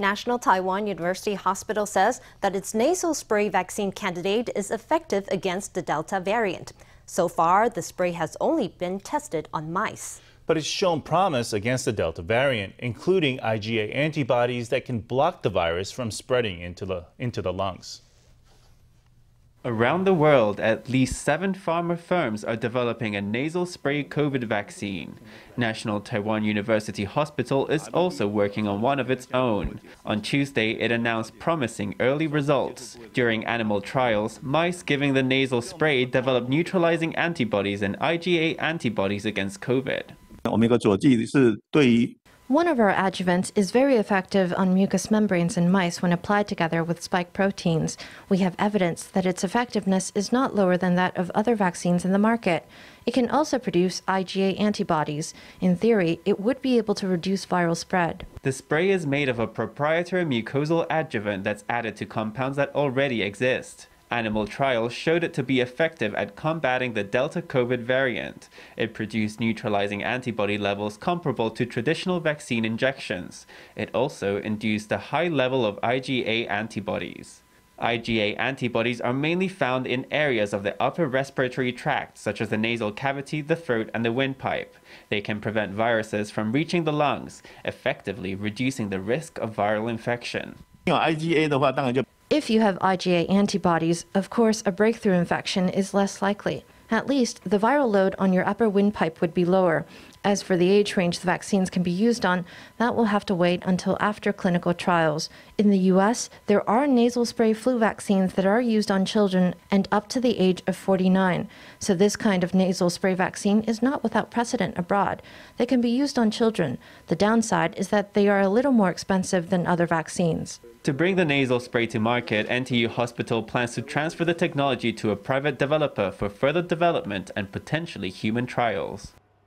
National Taiwan University Hospital says that its nasal spray vaccine candidate is effective against the Delta variant. So far, the spray has only been tested on mice. But it's shown promise against the Delta variant, including IgA antibodies that can block the virus from spreading into the lungs. Around the world, at least 7 pharma firms are developing a nasal spray COVID vaccine. National Taiwan University Hospital is also working on one of its own. On Tuesday, it announced promising early results. During animal trials, mice giving the nasal spray developed neutralizing antibodies and IgA antibodies against COVID. One of our adjuvants is very effective on mucous membranes in mice when applied together with spike proteins. We have evidence that its effectiveness is not lower than that of other vaccines in the market. It can also produce IgA antibodies. In theory, it would be able to reduce viral spread. The spray is made of a proprietary mucosal adjuvant that's added to compounds that already exist. Animal trials showed it to be effective at combating the Delta COVID variant. It produced neutralizing antibody levels comparable to traditional vaccine injections. It also induced a high level of IgA antibodies. IgA antibodies are mainly found in areas of the upper respiratory tract, such as the nasal cavity, the throat, and the windpipe. They can prevent viruses from reaching the lungs, effectively reducing the risk of viral infection. If you have IgA antibodies, of course, a breakthrough infection is less likely. At least, the viral load on your upper windpipe would be lower. As for the age range the vaccines can be used on, that will have to wait until after clinical trials. In the U.S., there are nasal spray flu vaccines that are used on children and up to the age of 49. So this kind of nasal spray vaccine is not without precedent abroad. They can be used on children. The downside is that they are a little more expensive than other vaccines. To bring the nasal spray to market, NTU Hospital plans to transfer the technology to a private developer for further development and potentially human trials.